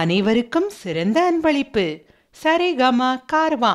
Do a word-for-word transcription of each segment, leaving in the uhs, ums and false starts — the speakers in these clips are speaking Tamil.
அனைவருக்கும் சிறந்த அன்பளிப்பு சரிகமா கார்வா.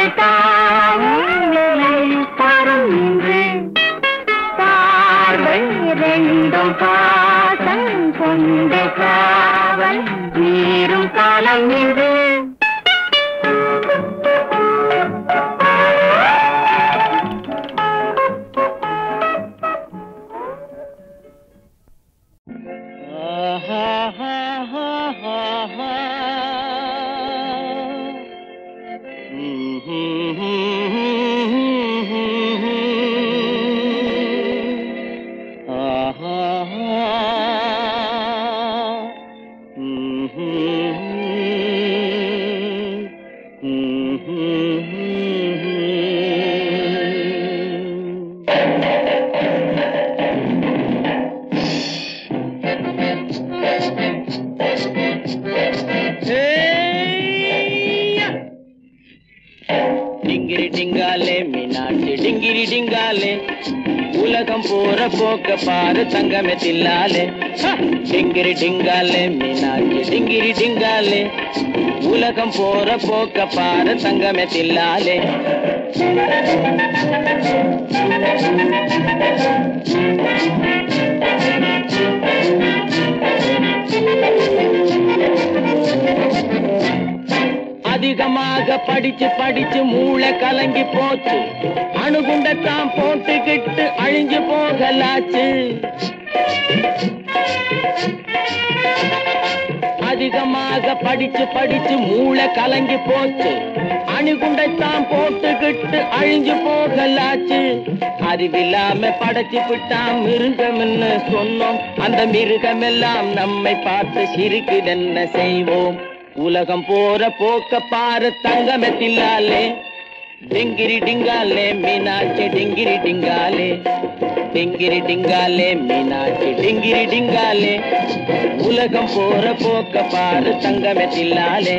டிங்கிரி டிங்காலே மீனாட்சி டிங்கிரி டிங்காலே உலகம் போற போக்க பாரு தங்கமே தில்லாலே. அதிகமாக படிச்சு படிச்சு மூளை கலங்கி போச்சு, அணுகுண்டத்தான் போட்டுக்கிட்டு அழிஞ்சு போகலாச்சு. அதிகமாக படிச்சு படிச்சு மூளை கலங்கி போச்சு, அணுகுண்டத்தான் போட்டுக்கிட்டு அழிஞ்சு போகலாச்சு. அறிவில்லாம படைச்சு விட்டான் மிருகம்னு சொன்னோம், அந்த மிருகமெல்லாம் நம்மை பார்த்து சிரிக்குதென்ன செய்வோம். உலகம் போற போக்க பாரு தங்கமே தில்லாலே டிங்கிரி டிங்காலே மீனாட்சி டிங்கிரி டிங்காலே டிங்கிரி டிங்காலே மீனாட்சி டிங்கிரி டிங்காலே உலகம் போற போக்க பாரு தங்கமே தில்லாலே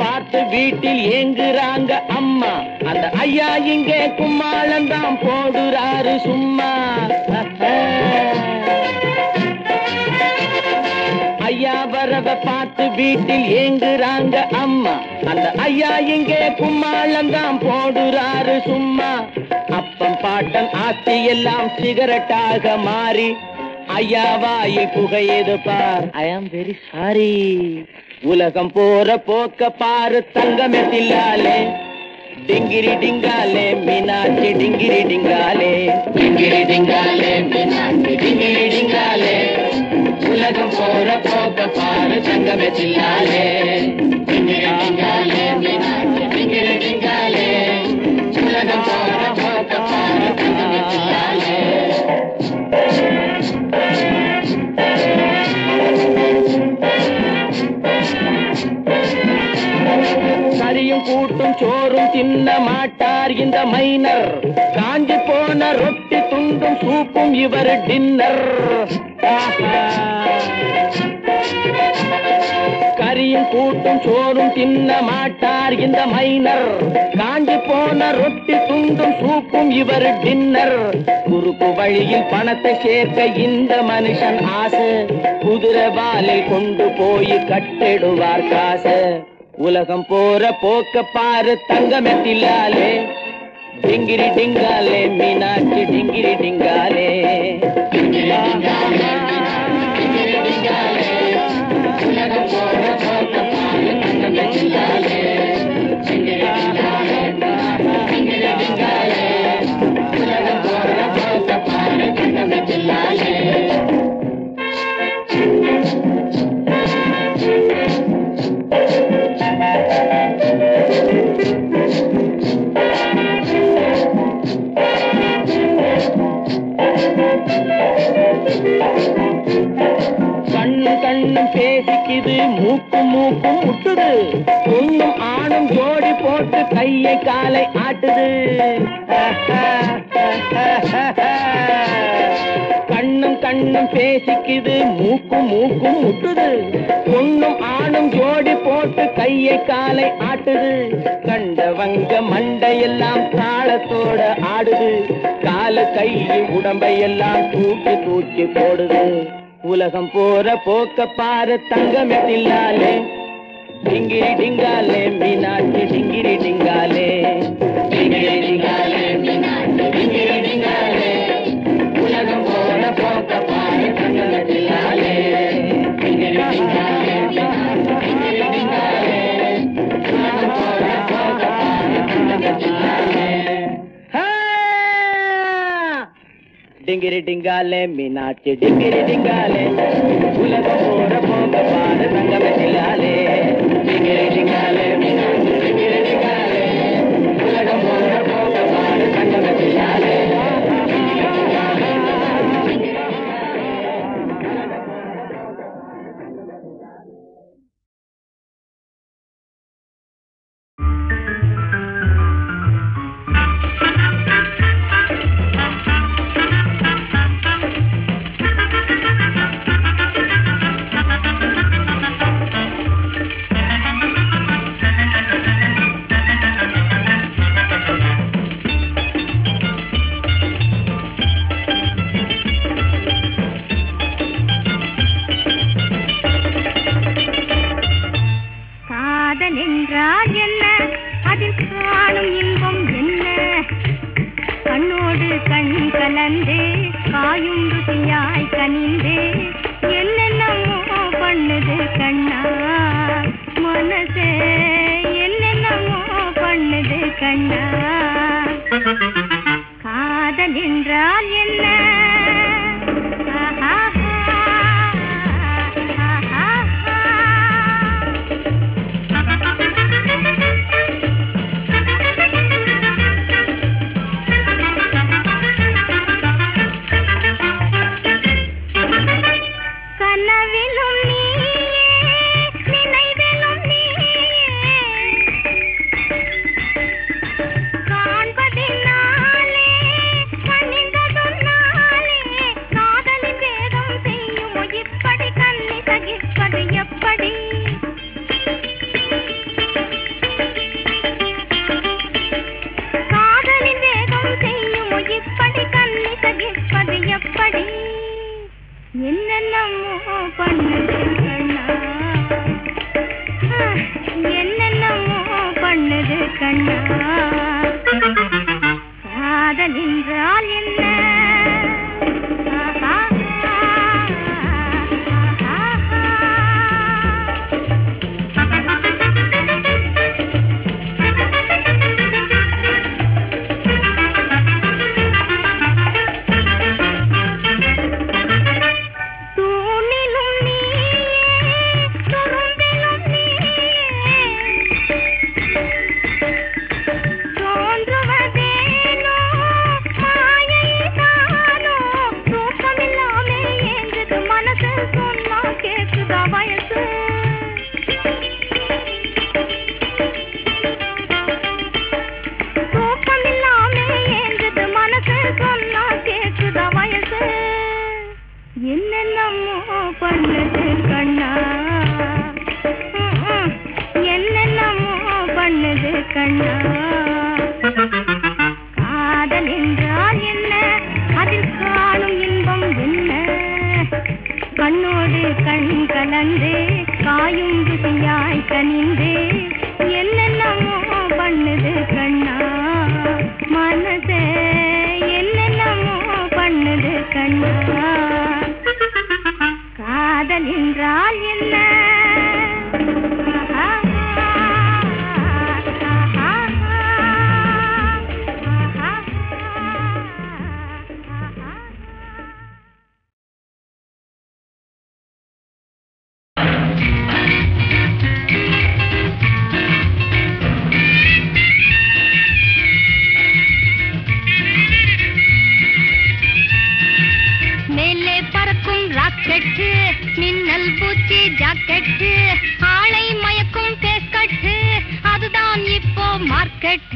பார்த்து வீட்டில் ஏங்குறாங்க அம்மா அந்த ஐயா இங்கே கும்மாளம் தான் போடுறாரு சும்மா ஐயா வரவ பார்த்து வீட்டில் ஏங்குறாங்க அம்மா அந்த ஐயா இங்கே கும்மாளம் தான் போடுறாரு சும்மா அப்பம் பாட்டன் ஆஸ்தி எல்லாம் சிகரெட்டாக மாறி ஐயா வாயி புகையது பார் ஐ ஆம் வெரி சாரி உலகம் போற போக்க பாரு தங்கமே தில்லாலே டிங்கிரி டிங்காலே மீனாட்சி டிங்கிரி டிங்காலே டிங்கிரி டிங்காலே மீனாட்சி டிங்கிரி டிங்காலே உலகம் போற போக்க பாரு தங்கமே தில்லாலே டிங்கிரி டிங்காலே மீனாட்சி டிங்கிரி டிங்காலே உலகம் போற போக்க பாரு தங்கமே தில்லாலே கூட்டும் சோறும் தின்ன மாட்டார் இந்த மைனர் காஞ்சி போன ரொட்டி துண்டும் சூப்பும் இவர் டின்னர் கரியும் கூட்டும் சோறும் தின்ன மாட்டார் இந்த மைனர் காஞ்சி போன ரொட்டி துண்டும் சூப்பும் இவர் டின்னர் குறுக்கு வழியில் பணத்தை சேர்க்க இந்த மனுஷன் ஆசை குதிரை வாலில் கொண்டு போய் கட்டிடுவார் காசு உலகம் போற போக்க பாரு தங்கமே தில்லாலே டிங்கிரி டிங்காலே மீனாட்சி டிங்கிரி டிங்காலே உலகம் போற போக்க பாரு தங்கமே தில்லாலே டிங்கிரி டிங்காலே டிங்கிரி டிங்காலே உலகம் போற போக்க பாரு தங்கமே தில்லாலே கண்ணு கண்ணு பேசிக்குது மூக்கு மூக்கு முட்டுது பொண்ணும் ஆணும் ஜோடி போட்டு கையை காலை ஆட்டுது கண்ணும் கண்ணும் பேசிக்குது மூக்கு மூக்கு முட்டுது பொண்ணும் ஆணும் ஜோடி போட்டு கையை காலை ஆட்டுது கண்டவங்க மண்டையெல்லாம் தாளத்தோட ஆடுது கால கையை உடம்பையெல்லாம் தூக்கி தூக்கி போடுது உலகம் போற போக்க பாரு தங்கமே தில்லாலே டிங்கிரி டிங்காலே மீனாட்சி டிங்கிரி டிங்காலே டிங்கிரி டிங்காலே மீனாட்சி டிங்கிரி டிங்காலே உலகம் போற போக்க பாரு தங்கமே தில்லாலே டிங்கிரி டிங்காலே மீனாட்சி டிங்கிரி டிங்காலே உலகம் போற போக்க பாரு தங்கமே தில்லாலே டிங்கிரி டிங்காலே மீனாட்சி டிங்கிரி டிங்காலே உலகம் போற போக்க பாரு தங்கமே தில்லாலே டிங்கிரி டிங்காலே மீனாட்சி டிங்கிரி டிங்காலே உலகம் போற போக்க பாரு தங்கமே தில்லாலே आड़े मयक्कुम फेस कट अदुदान इप्पो मार्केट।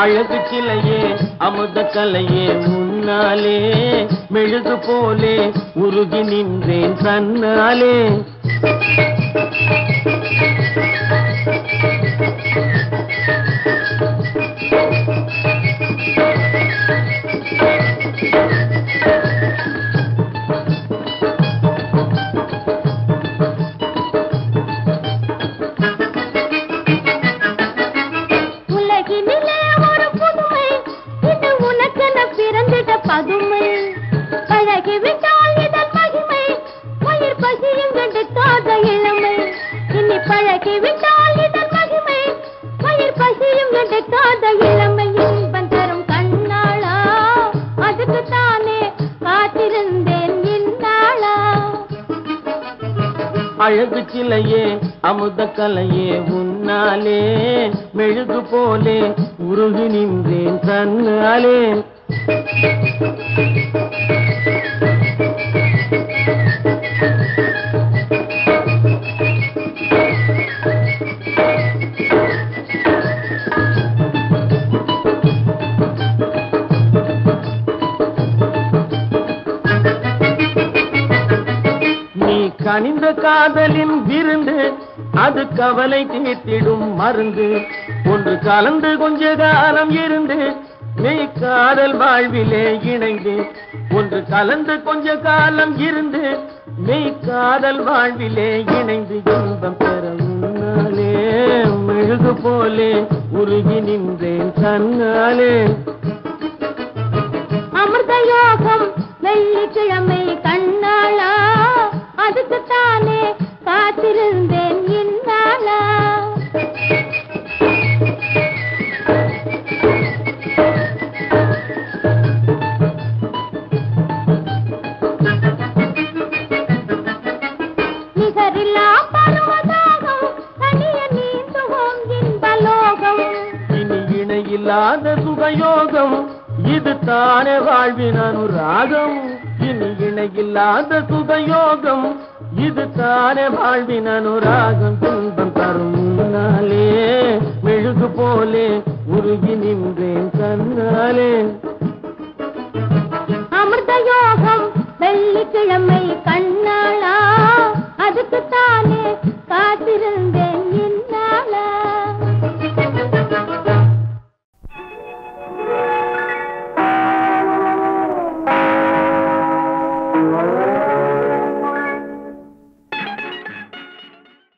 अलग चिले अमृत कलये मुन्नाले मेलुगु पोले उरुगि निंद्रेन तन्नाले अमुद कलये उन्नाले मेलुगु पोले उरुगि निंद्रेन तन्नाले காதலின் விருந்து அது கவலை தீர்த்திடும் மருந்து ஒன்று கலந்து கொஞ்ச காலம் இருந்து நீ காதல் வாழ்விலே இணைந்து ஒன்று கலந்து கொஞ்ச காலம் இருந்து நீ காதல் வாழ்விலே இணைந்து இன்பம் பெறவுன்னாலே மெழுகு போலே உருகி நின்றேன் தன்னாலே அமிர்தயோகம் வெள்ளிக்கிழமை கண்ணாளா அதுக்கு தானே காத்திருந்தேன் இந்நாளா நிகரில்லா பருவதாகம் தனிய நீந்து ஓங்கின்பலோகம் இனி இணையில்லாத சுகயோகம் இது தானே வாழ்வின் அனுராகம் இனி இணையில்லாத சுகயோகம் இது தானே வாழ்வின் அனுராகம் துன்பம் தரும் நாளே மெழுகு போலே உருகி நின்றேன்